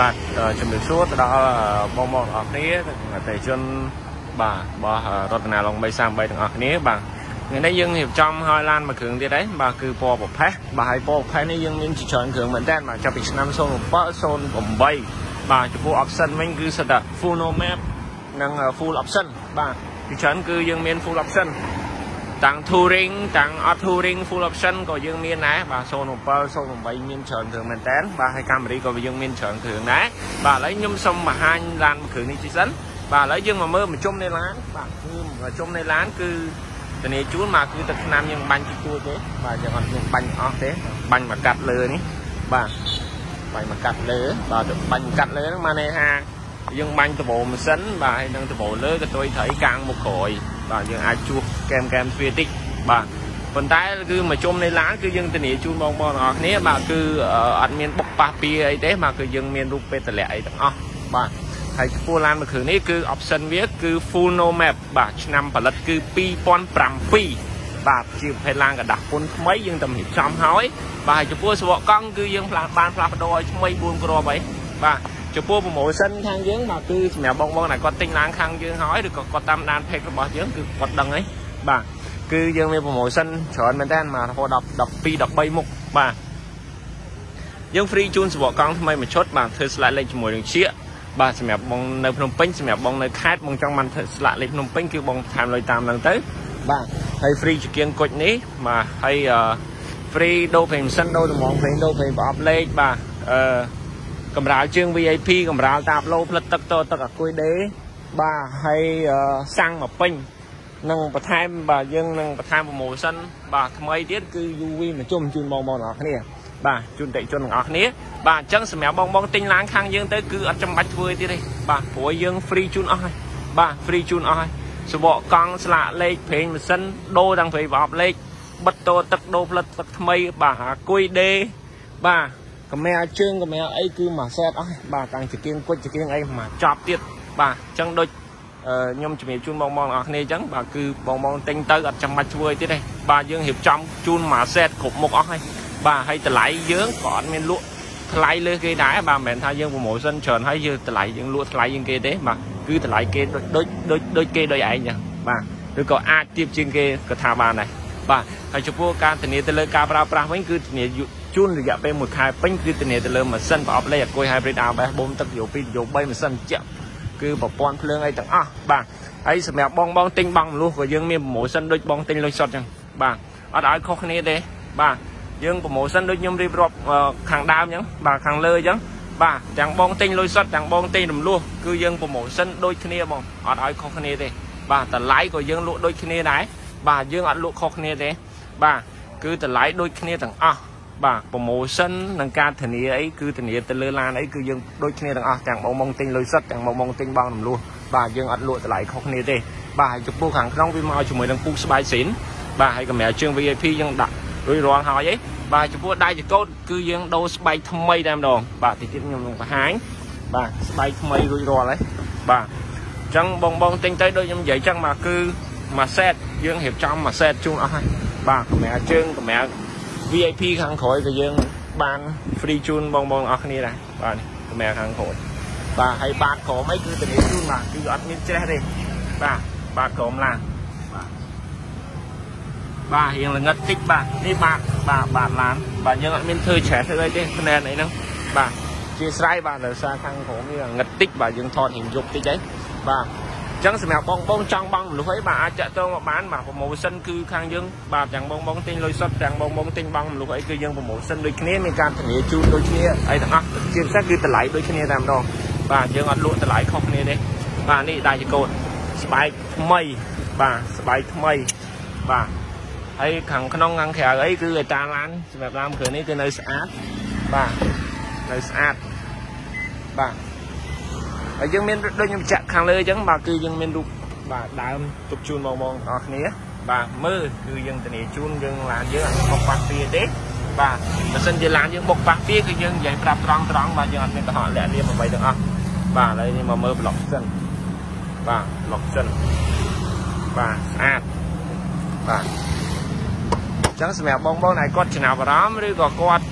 បាទ ជំរាបសួរ ទៅដល់ បងៗ ទាំងអស់ គ្នា ប្រជាជន បាទ របស់ រដ្ឋាភិបាល ឡុង 333 ទាំងអស់ គ្នា បាទ ថ្ងៃ នេះ យើង រៀបចំ ហើយ ឡាន មួយ គ្រឿង ទៀត ហើយ បាទ គឺ ពណ៌ ប្រផេះ បាទ ហើយ ពណ៌ ប្រផេះ នេះ យើង មាន ជា ច្រើន គ្រឿង មែន តើ បាទ ចាប់ពី ឆ្នាំ 07 08 បាទ ចំពោះ option វិញ គឺ សិត តែ full no map និង full option បាទ ជា ច្រើន គឺ យើង មាន full option ទាំង touring ទាំង off touring full option ក៏យើងមានដែរបាទ 07 08 មានច្រើនគ្រឿងមែនតើបាទហើយកាមេរ៉ាក៏យើងមានច្រើនគ្រឿងដែរបាទឥឡូវខ្ញុំសូមបង្ហាញឡានគ្រឿងនេះតិចសិនបាទឥឡូវយើងមកមើលប្រជុំនៃឡានបាទគឺប្រជុំនៃឡានគឺធានាជូនមកគឺទឹកឆ្នាំយើងបាញ់ទីទួលទេបាទយើងអត់មានបាញ់អស់ទេបាញ់មកកាត់លើនេះបាទបាញ់មកកាត់លើបាទបាញ់កាត់លើហ្នឹងមកនេះថាយើងបាញ់តបម៉ាស៊ីនបាទហើយនឹងតបលើក៏ទុយត្រីកាំងមកក្រោយបាទយើងអាចជួសកែមស្វាតិចបាទប៉ុន្តែគឺមកជុំនៃឡានគឺយើងធានាជូនបងប្អូនទាំងអស់គ្នាបាទគឺអត់មានបុកប៉ះពីអីទេបាទគឺយើងមានរូបពេទ្យតម្លាក់អីទាំងអស់បាទហើយចំពោះឡានមួយគ្រឿងនេះគឺ option វាគឺ full no map បាទឆ្នាំផលិតគឺ2007បាទជាប្រភេទឡានกระดาษពុនថ្មីយើងតែរៀបចំហើយបាទចំពោះសវកង់គឺយើងផ្លាស់ប្ដូរឲ្យថ្មី4គ្រាប់អីបាទចំពោះ promotion ខាងយើងបាទគឺសម្រាប់បងៗដែលគាត់ទិញឡានខាងយើងហើយឬក៏គាត់តាមដាន page របស់យើងគឺគាត់ដឹងហើយបាទគឺយើងមាន promotion ច្រើនមែនតើមករហូតដល់12 13មុខបាទយើង free ជូនសវកង់ថ្មីមួយឈុតបាទធ្វើស្លាកលេខជាមួយនឹងជាបាទសម្រាប់បងនៅភ្នំពេញសម្រាប់បងនៅខេត្តបងចង់បានធ្វើស្លាកលេខភ្នំពេញគឺបងតាមលុយតាមហ្នឹងទៅបាទហើយ free ជាគៀងគុជនេះបាទហើយ free ដូរ promotion ដូរតម្រង free ដូរ free ប្រអប់លេខបាទកម្រាលជើង VIP កម្រាលតាបឡូផ្លិតទឹកតទឹកអាគុយដេបាទហើយសាំងមកពេញនឹងបន្ថែមបាទយើងនឹងបន្ថែម promotion បាទថ្មីទៀតគឺ UV មកជុំជូនបងប្អូនទាំងអស់គ្នាបាទជូនតេជជនទាំងអស់គ្នាបាទអញ្ចឹងសម្រាប់បងៗទិញឡានខាងយើងទៅគឺអត់ចាំបាច់ធ្វើទៀតទេបាទព្រោះយើង free ជូនអស់ហើយបាទ free ជូនអស់ហើយសវកកង់ស្លាកលេខប្រេងម៉ាស៊ីនដូរទាំងប្រេងប្រអប់លេខបិទតទឹកដូរផ្លិតទឹកថ្មីបាទអាគុយដេបាទកម្រាលជើងកម្រាលអីគឺមកសេតអស់បាទតាំងជាគៀងគុជជាគៀងអីមកចប់ទៀតបាទអញ្ចឹងដូចខ្ញុំជំរាបជូនបងៗទាំងអស់គ្នាអញ្ចឹងបាទគឺបងៗទិញទៅអត់ចាំបាច់ធ្វើអីទៀតទេបាទយើងរៀបចំជូនមកសេតគ្រប់មុខអស់ហើយបាទហើយតម្លៃយើងក៏អត់មានលក់ថ្លៃលើគេដែរបាទមិនមែនថាយើង promotion ច្រើនហើយយើងតម្លៃយើងលក់ថ្លៃជាងគេទេបាទគឺតម្លៃគេដូចគេដោយឯងចឹងបាទឬក៏អាចទៀបជាងគេក៏ថាបានដែរបាទហើយចំពោះការធានាទៅលើការប្រើប្រាស់វិញគឺធានាជូនរយៈពេល1ខែពេញគឺធានាទៅលើម៉ាស៊ីនប្រអប់លេខអាគុយ hybrid ABS បូមទឹកយោ2យោ3ម៉ាស៊ីនជាក់គឺប្រព័ន្ធភ្លើងអីទាំងអស់បាទហើយសម្រាប់បងទិញបង់ម្លោះក៏យើងមាន promotion ដូចបងទិញលុយសុទ្ធចឹងបាទអត់ឲ្យខុសគ្នាទេបាទយើង promotion ដូចខ្ញុំរៀបរាប់ខាងដើមចឹងបាទខាងលើចឹងបាទទាំងបងទិញលុយសុទ្ធទាំងបងទិញរំលោះគឺយើង promotion ដូចគ្នាបងអត់ឲ្យខុសគ្នាទេបាទតម្លៃក៏យើងលក់ដូចគ្នាដែរបាទយើងអត់លក់ខុសគ្នាទេបាទគឺតម្លៃដូចគ្នាទាំងអស់បាទ promotion និងការធានាអីគឺធានាទៅលើឡានអីគឺយើងដូចគ្នាទាំងអស់ទាំងបងទិញលុយសុទ្ធទាំងបងទិញបងរំលោះបាទយើងអត់លក់តម្លៃខុសគ្នាទេបាទចំពោះខាងក្នុងវាមកជាមួយនឹងពូកស្បាយស៊ីនបាទហើយកាមេរ៉ាជើង VIP យើងដាក់រួចរាល់ហើយអីបាទចំពោះដៃចកូតគឺយើងដូរស្បែកថ្មីតែម្ដងបាទតិចទៀតខ្ញុំនឹងបង្ហាញបាទស្បែកថ្មីរួចរាល់ហើយបាទអញ្ចឹងបងទិញទៅដូចខ្ញុំនិយាយអញ្ចឹងមកគឺមួយសេតយើងរៀបចំមួយសេតជូនអស់ហើយបាទកាមេរ៉ាជើងកាមេរ៉ាVIP ខាងក្រោយក៏យើងបាន free ជូនបងៗអស់គ្នាដែរបាទនេះកាមេរ៉ាខាងក្រោយបាទហើយបាតក្រមអីគឺធានាជូនបាទគឺអត់មានច្រេះទេបាទបាតក្រមឡានបាទរៀងល្ងឹតតិចបាទនេះបាទឡានបាទយើងអត់មានធ្វើច្រេះធ្វើអីទេភ្នែនអីហ្នឹងបាទជាស្រ័យបាទដោយសារខាងក្រមនេះល្ងឹតតិចបាទយើងថតរៀងយប់តិចដែរបាទអញ្ចឹងសម្រាប់បងចង់បងមនុស្សអីបាទអាចតាក់ទងមកបានបាទ promotion គឺខាងយើងបាទទាំងបងទិញលុយសុទ្ធទាំងបងទិញបងមនុស្សអីគឺយើង promotion ដូចគ្នាមានការធានាជូនដូចគ្នាអីទាំងអស់ជាពិសេសគឺតម្លៃដូចគ្នាតែម្ដងបាទយើងអត់លក់តម្លៃខុសគ្នាទេបាទនេះដៃចកូតស្បែកថ្មីបាទស្បែកថ្មីបាទហើយខាងក្នុងខាងក្រៅអីគឺឲ្យតាឡានសម្រាប់ឡានគ្រឿងនេះគឺនៅស្អាតបាទនៅស្អាតបាទហើយយើងមានដូចខ្ញុំចាក់ខាងលើអញ្ចឹងបាទគឺយើងមានរូបបាទដើមទុកជូនបងៗទាំងអស់គ្នាបាទមើលគឺយើងធានាជូនយើងឡានយើងអត់បុកប៉ះពីទេបាទបើសិនជាឡានយើងបុកប៉ះពីគឺយើងនិយាយប្រាប់ត្រង់បាទយើងអត់មានកំហុសលាក់លៀមអ្វីទាំងអស់បាទឥឡូវនេះមកមើលប្លុកសិនបាទប្លុកសិនបាទស្អាតបាទអញ្ចឹងសម្រាប់បងៗដែលគាត់ចំណាប់អារម្មណ៍ឬក៏គាត់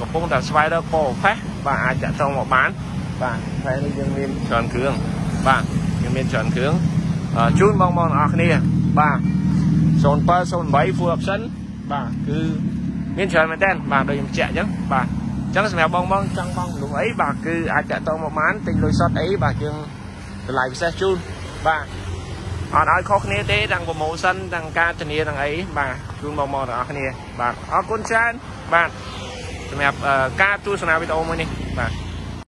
កំពុងតែស្វែងរកពណ៌ប្រផេះបាទអាចតាក់ទងមកបាន បាទ ហើយ យើង មាន ច្រើន គ្រឿង បាទ យើង មាន ច្រើន គ្រឿង ជូន បងប្អូន អ្នក គ្នា បាទ 0708 full option បាទ គឺ មាន ច្រើន មែនតើ បាទ ដូច ខ្ញុំ ចាក់ អញ្ចឹង បាទ អញ្ចឹង សម្រាប់ បងប្អូន ចង់ បង លុយ អី បាទ គឺ អាច តាក់ទង មក បាន ទិញ លុយ សុទ្ធ អី បាទ យើង តម្លៃ ពិសេស ជូន បាទ អត់ ឲ្យ ខុស គ្នា ទេ ទាំង promotion ទាំង ការ ធានា ទាំង អី បាទ ជូន បងប្អូន អ្នក គ្នា បាទ អរគុណ ច្រើន បាទ សម្រាប់ ការ ទស្សនា វីដេអូ មួយ នេះ បាទ